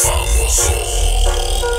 Famoso.